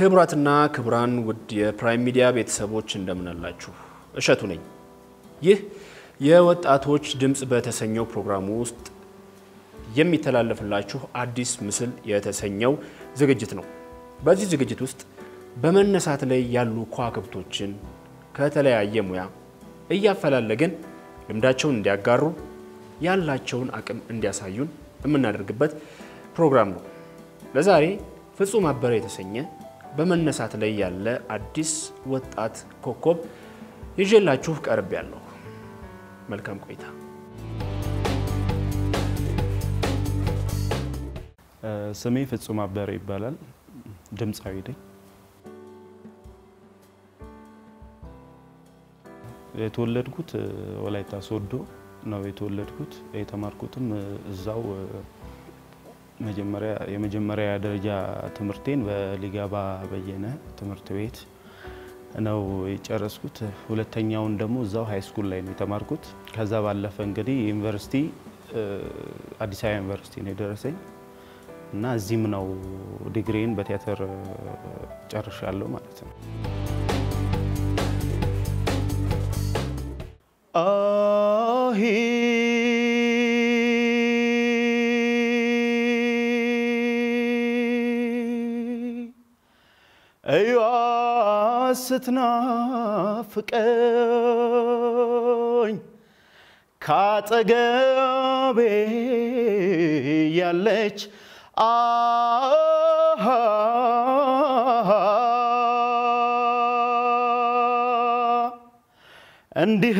ክብራትና ክብራን ውድ የፕራይም ሚዲያ ቤተሰቦች እንደምን አላችሁ እሸቱ ነኝ ይህ የወጣቶች ድምጽ በተሰኘው ፕሮግራም ውስጥ የሚተላለፍላችሁ አዲስ ምስል የተሰኘው ዝግጅት ነው በዚህ ዝግጅት ውስጥ በመነሳት ላይ ያሉ ኳክብቶችን ከተለያየ ሙያ እያፈላለግን ልምዳቸውን እንዲያጋሩ ያላቸውን አቅም እንዲያሳዩን የምናደርግበት ፕሮግራም ነው ለዛሬ ፍጹም አበረ የተሰኘ በመነሳት ላይ ያለ አዲስ ወጣት ኮኮብ ይጀላችሁ ቀርብ ያለው መልካም ቆይታ ስሜ ፍጹም አበረ ይባላል ድምጻዊ ነኝ የተወለድኩት ወላይታ ሶዶ ነው የተወለድኩት የተማርኩትም እዛው መጀመሪያ የመጀመሪያ ደረጃ ትምህርቴን በሊጋባ በየነ ትምህርት ቤት ነው የጨረስኩት ሁለተኛውን ደግሞ እዛው ሃይ ስኩል ላይ ነው የተማርኩት ከዛ ባለፈ እንግዲህ ዩኒቨርሲቲ አዲስ አበባ ዩኒቨርሲቲ ነው ደረሰኝ እና እዚህም ነው ዲግሪን በቲያትር ጨርሻለሁ ማለት ነው አሂ ስትናፍቀኝ ካጠገቤ ያለች እንዲህ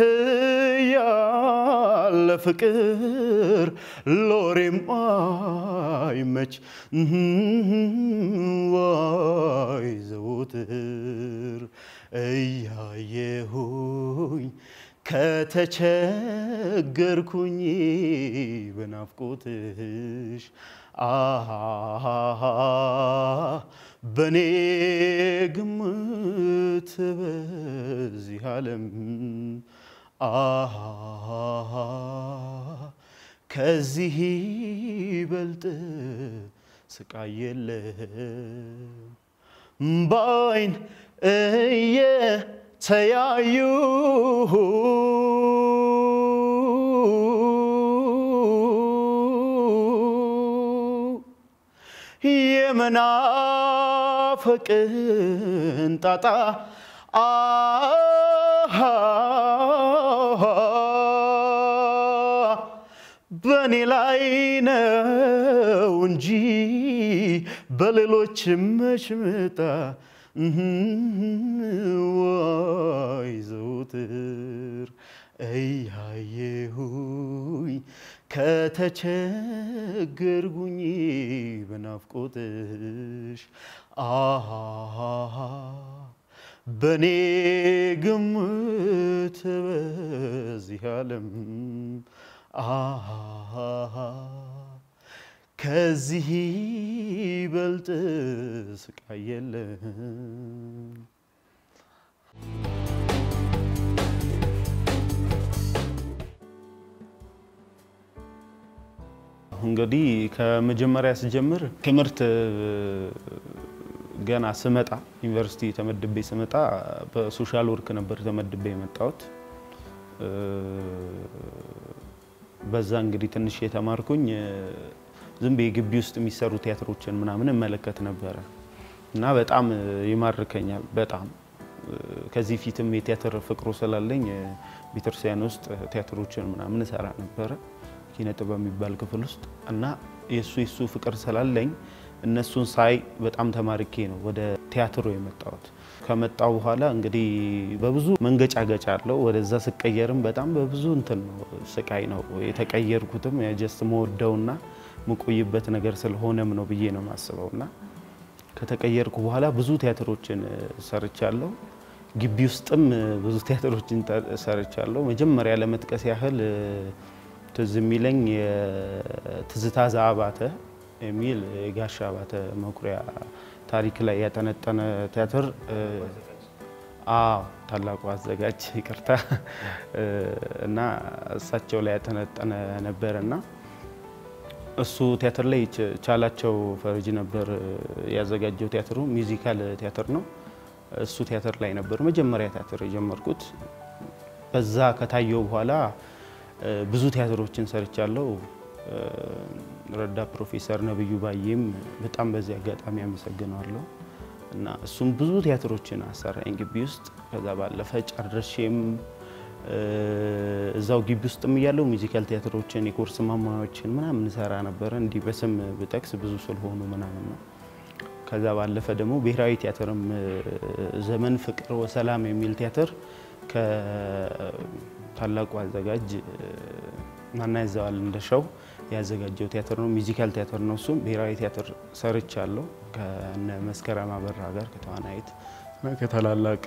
ያለ ፍቅር ሎሬም አይመች ዋይ ዘውትር እያየሁኝ ከተቸገርኩኝ በናፍቆትሽ በኔ ግምት በዚህ ዓለም ከዚህ ይበልጥ ስቃይ የለም ባይን እየተያዩ የመናፍቅን ጣጣ በኔ ላይ ነው እንጂ በሌሎች መሽመጣ ዋይ ዘውትር እያየሁኝ ከተቸገርኩኝ በናፍቆትሽ በኔ ግምት በዚህ ዓለም ከዚህ ይበልጥ ስቃይ የለም እንግዲህ ከመጀመሪያ ስጀምር ትምህርት ገና ስመጣ ዩኒቨርሲቲ ተመድቤ ስመጣ በሶሻል ወርክ ነበር ተመድቤ የመጣሁት በዛ እንግዲህ ትንሽ የተማርኩኝ ዝምቤ ግቢ ውስጥ የሚሰሩ ቲያትሮችን ምናምን መለከት ነበር እና በጣም ይማርከኛል በጣም ከዚህ ፊትም የቲያትር ፍቅሩ ስላለኝ ቢተርሲያን ውስጥ ቲያትሮችን ምናምን ሰራ ነበር ኪነጥበብ የሚባል ክፍል ውስጥ እና የሱ ፍቅር ስላለኝ እነሱን ሳይ በጣም ተማርኬ ነው ወደ ቲያትሩ የመጣሁት ከመጣው በኋላ እንግዲህ በብዙ መንገጫገጫ አለው ወደዛ ስቀየርም በጣም በብዙ እንትን ነው ስቃይ ነው የተቀየርኩትም just መወደውና መቆይበት ነገር ስለሆነም ነው ብዬ ነው ማስበውና ከተቀየርኩ በኋላ ብዙ ቲያትሮችን ሰርቻለሁ ግቢ ውስጥም ብዙ ቲያትሮችን ሰርቻለሁ መጀመሪያ ለመጥቀስ ያህል ተዝሚለኝ ትዝታ አባተ ኤሚል ጋሻ አባተ መኩሪያ ታሪክ ላይ ያጠነጠነ ቲያትር ታላቁ አዘጋጅ ይቅርታ እና እሳቸው ላይ ያጠነጠነ ነበርና So theatre late Chalacho for Ginabur Yazagajo Theatre, musical theatre no, so theatre line of Burmajamara theatre, Jamarkut, Baza Katayo Hala, Buzu Theatre Sarchalo, Rada Professor Naviubayim, but Ambazagat Amiamisaganarlo, and some Buzu Theatre Chinas are engibused, Kazaba Lafetch Arashim. Zaugi bustam yellow musical theatre and a course mamma chin manam sarana burn the besem with exhibition honomanam. Kazawa Lefadamo Bihai Theatrum Zeman Fikro Salami Mil Theatre Kalak was the Gaj Nanazal in the show, Yazagajo Theatre, musical theatre no soon, Bihai Theatre Sarichallo, Mascarama Berragar, Katanate, Katalak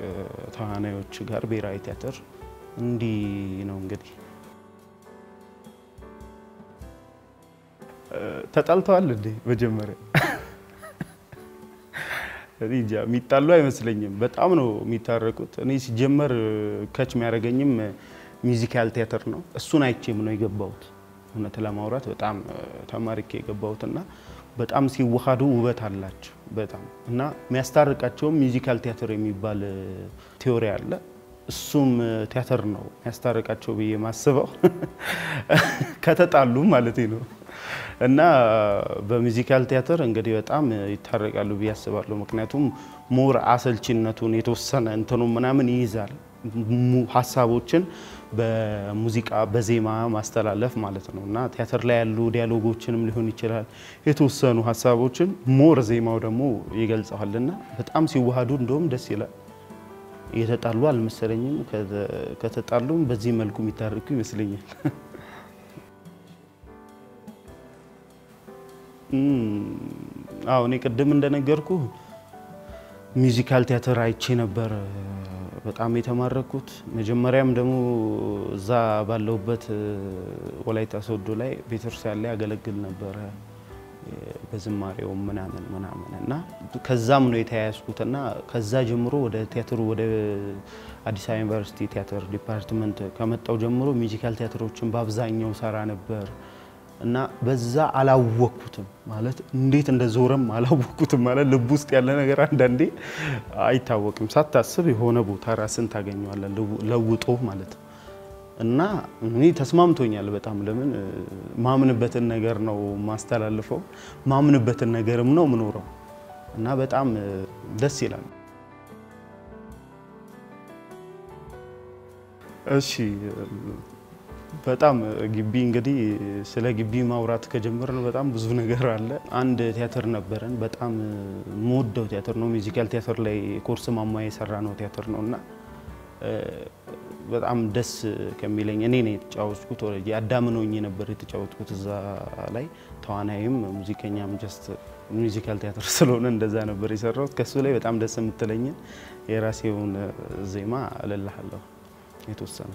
Tane Chigar Bihai Theatre. And you know, that's all. Today, Vijayamare. Rija, meet Talwa is playing. But I am no meet Tarakut. And this Jammer catch me again. Musical theatre, no. Sunaychi, I am no about. I am telling Maurat, but I am Tamariki about. And but I am seeing Wuhadu with Harlach. But I am. Now, master catch musical theatre. Me bal theory. Some theatre now. I started catching the massive. Cut Malatino. And now the musical theatre and graduate am. It started to be a more asal chinnatun it was sun and tonu manamani izar. Muhasabuchin the music bazima master alaf malatino. Na theatre lalu dialoguchin mlihunichiral. It was sun muhasabuchin more zima ora mu eagles ahalena. But am si wahadun dom desila. ይተጣሉ አልመሰለኝም ከተጣሉም በዚህ መልኩ የሚታረቁ ይመስለኛል አው እኔ ቀደም እንደነገርኩ ሙዚካል ቲያትር አይቼ ነበር በጣም የተማረኩት መጀመሪያም ደግሞ እዛ ባለውበት ወላይታ ሶዶ ላይ ቤተክርስቲያን ላይ አገለግል ነበር በዝማሬው ምናምንና ከዛም ነው የተያያዝኩትና ከዛ ጀምሮ ወደ ቲያትሩ ወደ አዲስ አበባ ዩኒቨርሲቲ ቲያትር ዲፓርትመንት ከመጣው ጀምሮ ሙዚካል ቲያትሮችን በአብዛኛው ሰራ ነበር እና በዛ አላወኩትም ማለት እንዴት እንደዞርም አላወኩትም ማለት ልብውስጥ ያለ ነገር አንዳንዴ አይታወቅም ሳታስብ የሆነ ቦታ ራስን ታገኛለህ ለውጦ ማለት እና እኔ ተስማምቶኛል በጣም ለምን ማምንበትን ነገር ነው ማስተላልፈው ማምንበትን ነገርም ነው ምኖረው እና በጣም ደስ ይላል እሺ በጣም ግቢ እንግዲህ ስለ ግቢ ማውራት ከጀመርን በጣም ብዙ ነገር አለ አንድ ቲያትር ነበረን በጣም ሞደው ቲያትር ነው ሙዚካል ቲያትር ላይ ኮርስ ማማዬ ሰራ ነው ቲያትር ነውና But I'm just coming in it. I was good already. Adam no, you never reach out to the like. Toanaim, music, and I'm just musical theatre salon and design of Berisa Road. Casule, but I'm just some Italian. Erasiun Zema, Alahalo. It was son.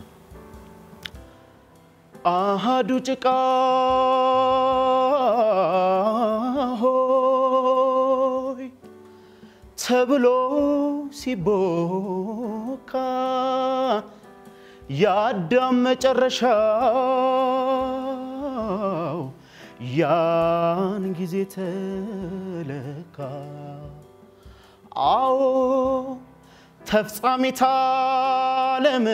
Aha, do check ahoy. Tableau, Siboka. Yadam charashaw, yan gizeteleka. Aw, tafsamitalem,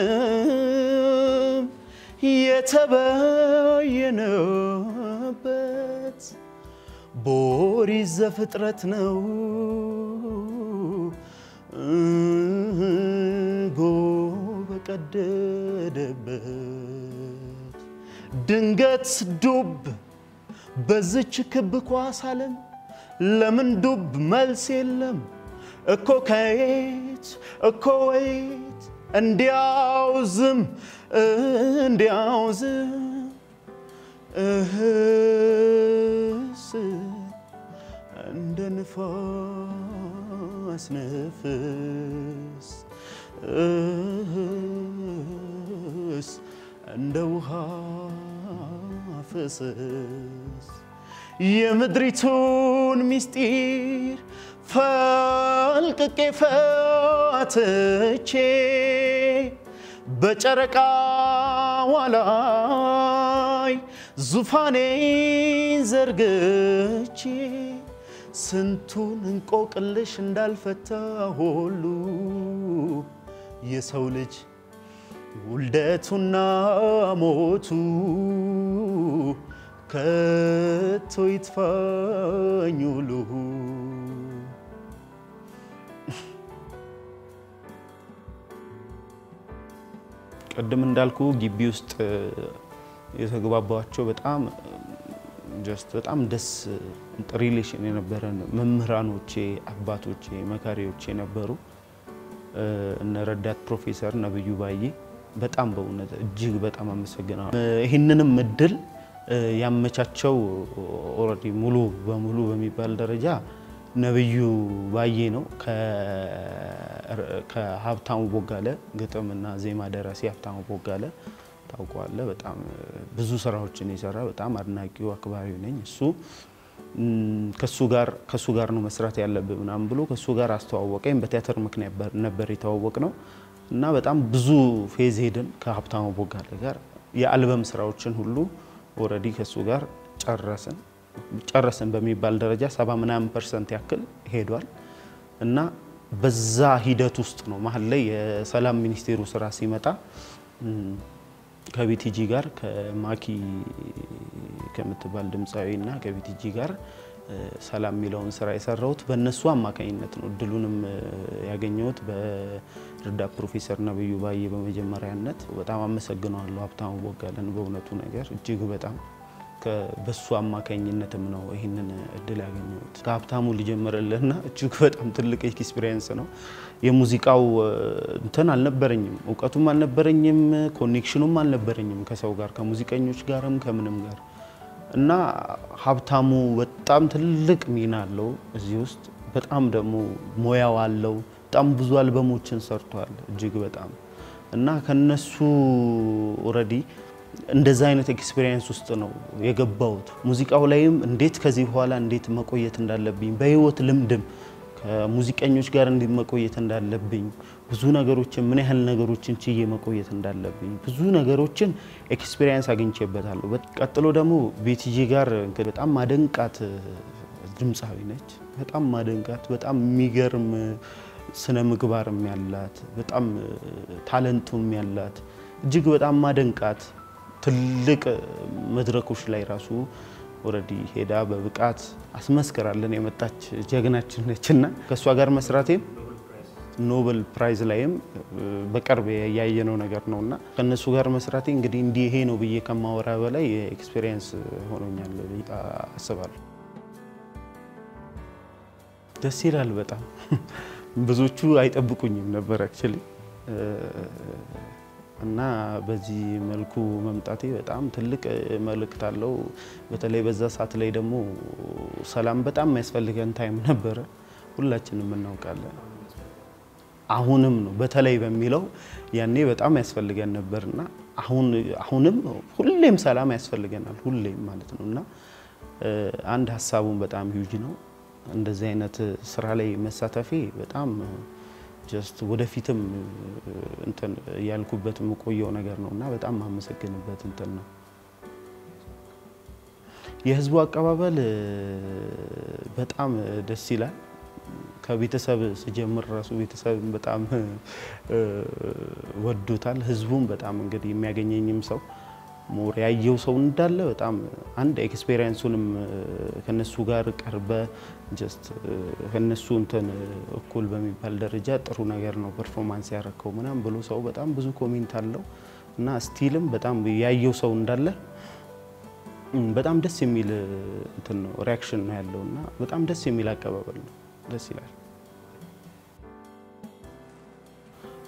yetabayenobet. Boris fitratno, go. Dingats dub, Bazichik Bukwasalem, Lemon dub, Melsilem, a coquette, a coet, and the housem, and then for sniffers. And the offices, Yemedritun Mistir, Falke Becheraka Walai, Zufane zergechi Sentun and cocklish and alfata holu Yes, Holich Uldetuna motu Catoit fanulu. ቀደም እንዳልኩ ግቢ ውስጥ የተገባባቸው በጣም just በጣም ደስ ሪሌሽን የነበረን መምህራኖቼ አባቶቼ መካሪዎቼ ነበሩ እና ረዳት ፕሮፌሰር ነብዩ ባዬ በጣም በእውነት እጅግ በጣም አመሰግናለሁ ይሄንንም ምድል ያመቻቸው ኦሬዲ ሙሉ በሙሉ በሚባል ደረጃ ነብዩ ባዬ ነው ከሀብታሙ ቦጋለ ግጥምና ዜማ ደራሲ ሀብታሙ ቦጋለ ታውቋለ በጣም ብዙ ስራዎችን እየሰራ በጣም አድናቂው አክባሪው ነኝ እሱ ከሱ ጋር ነው መስራት ያለብን እናም ብሎ ከሱ ጋር አስተዋወቀኝ በቲያትር ምክንያት ነበር የታወቀ ነው እና በጣም ብዙ ፌዝ ሄደን ከሀብታሙ ቦጋለ ጋር የአልበም ስራዎችን ሁሉ ኦሬዲ ከሱ ጋር ጨረሰን በሚባል ደረጃ 70% ያክል ሄዷል እና በዛ ሂደት ውስጥ ነው መሐል ላይ የሰላም ሚኒስቴሩ ስራ ሲመጣ ከቢቲጂ ጋር ከማኪ ከመተባል ድምጻዊና ከቢቲጂ ጋር ሰላም ሚለውን ስራ እየሰራሁት በእነሱ አማካይነት ነው ድሉንም ያገኘሁት በርዳት ፕሮፌሰር ነብዩ ባዬ በመጀመሪያነት በጣም አመሰግናለሁ ሀብታሙ ቦጋለን በእውነቱ ነገር እጅግ በጣም በሱ አማካኝነትም ነው ይሄንን እድል ያገኘሁት ካፕታሙ ሊጀመረልና እጅግ በጣም ትልቅ ኤክስፒሪየንስ ነው የሙዚቃው እንተን አልነበረኝም ዕውቀቱም አልነበረኝም ኮኔክሽኑም አልነበረኝም ከሰው ጋር ከሙዚቀኞች ጋርም ከምንም ጋር እና ሀብታሙ በጣም ትልቅ ሚና አለው እዚህ ውስጥ በጣም ደሞ ሞያው አለው በጣም ብዙ አልበሞችን ሰርቷል እጅግ በጣም እና ከነሱ ኦሬዲ እንደዛ አይነት ኤክስፒሪየንስ ውስጥ ነው የገባሁት ሙዚቃው ላይም እንዴት ከዚህ በኋላ እንዴት መቆየት እንዳለብኝ በህይወት ልምድም ከሙዚቀኞች ጋር እንዴት መቆየት እንዳለብኝ ብዙ ነገሮችን ምን ያህል ነገሮችን ቺዬ መቆየት እንዳለብኝ ብዙ ነገሮችን ኤክስፒሪየንስ አግኝቼበታለሁ በቀጥሎ ደግሞ ቢቲጂ ጋር በጣም ማደንቃት ድምጻዊ ነች በጣም ማደንቃት በጣም የሚገርም ስነ ምግባርም ያላት በጣም ታለንቱም ያላት እጅግ በጣም ማደንቃት ትልቅ መድረኮች ላይ ራሱ ኦሬዲ ሄዳ በብቃት አስመስከራለን የመጣች ጀግናችን ነችና ከሷ ጋር መስራቴ ኖቤል ፕራይዝ ላይም በቅርብ ያየነው ነገር ነውና ከነሱ ጋር መስራቴ እንግዲህ እንዲህ ይሄ ነው ብዬ ከማወራ በላይ ኤክስፒሪየንስ ሆኖኛል አስባለሁ ደስ ይላል በጣም ብዙዎቹ አይጠብቁኝም ነበር አክቹሊ እና በዚህ መልኩ መምጣቴ በጣም ትልቅ መልክታለው በተለይ በዛ ሰዓት ላይ ደግሞ ሰላም በጣም ያስፈልገን ታይም ነበር ሁላችንም እናውቃለን አሁንም ነው በተለይ በሚለው ያኔ በጣም ያስፈልገን ነበርና አሁንም ሁሌም ሰላም ያስፈልገናል ሁሌም ማለት ነውና አንድ ሐሳቡን በጣም ሂውጅ ነው እንደዚህ አይነት ስራ ላይ መሳተፊ በጣም just ወደፊትም እንትን ያልኩበትም ቆየው ነገር ነውና በጣም ማመሰግንበት እንትን ነው የህዝቡ አቀባበል በጣም ደስ ይላል ከቤተሰብ ሲጀምር ራሱ ቤተሰብ በጣም ወዶታል ህዝቡም በጣም እንግዲህ የሚያገኘኝም ሰው ሞር ያየው ሰው እንዳለ በጣም አንድ ኤክስፒሪየንሱንም ከነሱ ጋር ቀርበ just ከነሱ እንትን እኩል በሚባል ደረጃ ጥሩ ነገር ነው performance ያረከው ምናም ብሎ ሰው በጣም ብዙ ኮሜንት አለው እና ስቲልም በጣም ያየው ሰው እንዳለ በጣም ደስ የሚል እንትን ነው ሪአክሽን ነው ያለውና በጣም ደስ የሚል አቀባበል ነው ደስ ይላል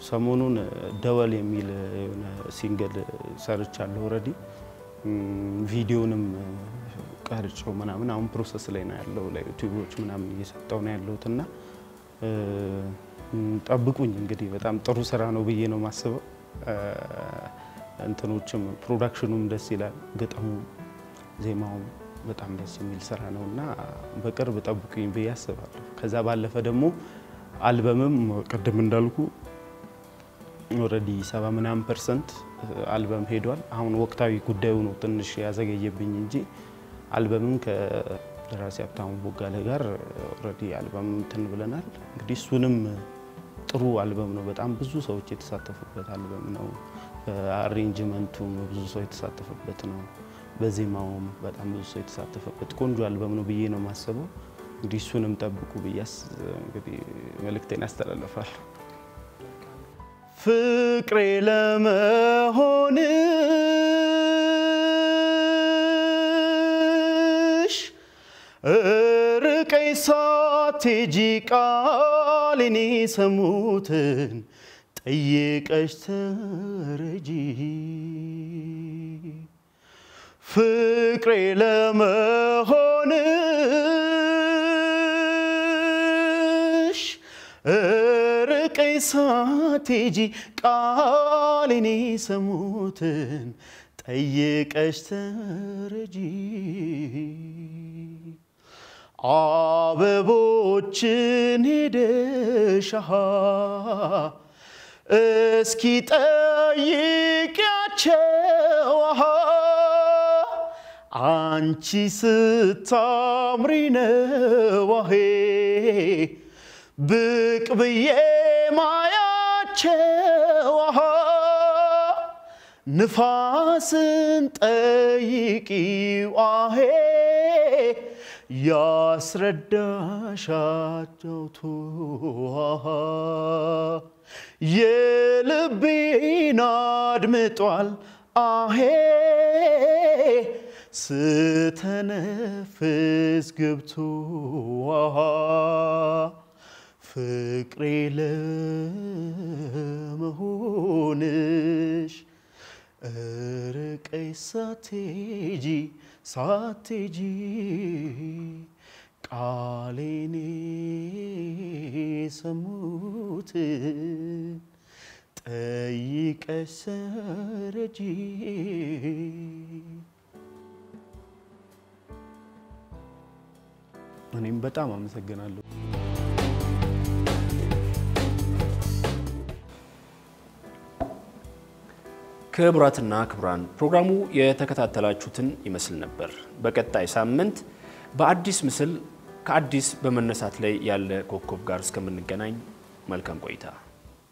ሰሞኑን ደወል የሚል የሆነ ሲንግል ሰርቻለሁ ኦሬዲ ቪዲዮንም ቀርጬው ምናምን አሁን ፕሮሰስ ላይ ነው ያለው ላይ ዩቲዩብዎች ምናምን እየሰጣው ነው ያለውትና ጠብቁኝ እንግዲህ በጣም ጥሩ ስራ ነው ብዬ ነው ማስበው እንትኖችም ፕሮዳክሽኑም ደስ ይላል ግጥሙ ዜማው በጣም ደስ የሚል ስራ ነውና በቅርብ ጠብቁኝ ብዬ አስባለሁ ከዛ ባለፈ ደግሞ አልበምም ቀደም እንዳልኩ already 7% album ሄዷል አሁን ወቅታዊ ጉዳዩ ነው ትንሽ ያዘገየብኝ እንጂ አልበሙን ከራስ ያጣሙ ቦጋለ ጋር already አልበም እንትን ብለናል እንግዲህ እሱንም ጥሩ አልበም ነው በጣም ብዙ ሰዎች የተሳተፉበት አልበም ነው አሬንጅመንቱም ብዙ ሰዎች የተሳተፉበት ነው በዚህማውም በጣም ብዙ ሰዎች የተሳተፉበት ቆንጆ አልበም ነው ብዬ ነው ማሰበው እንግዲህ እሱንም ተጠብቁ ብያስ እንግዲህ መልእክቴን አስተላልፋል ፍቅሬ ለመሆንሽ ርቀይ ሳትጂ ቃልኒ ሰሙትን ጠይቀሽ ተረጂ ፍቅሬ ለመሆንሽ ሳትጂ ቃልኒ ሰሙትን ጠይቀሽ ተረጂ አበቦችን ሄደሽ እስኪ ጠይቂያቸው አንቺ ስታምሪ ነው ብቅ ብዬ ማያቸው ንፋስን ጠይቂው ያስረዳሻቸው የልቤን አድምጧል ስተነፍስ ገብቶ ፍቅሬ ለመሆንሽ ርቀይ ሳትጂ ቃሌን ሰሙት ጠይቀሽ ተረጂ እኔም በጣም አመሰግናለሁ ክብራትና ክብራን ፕሮግራሙ የተከታተላችሁትን ይመስል ነበር በቀጣይ ሳምንት በአዲስ ምስል ከአዲስ በመነሳት ላይ ያለ ኮከብ ጋር እስከምንገናኝ መልካም ቆይታ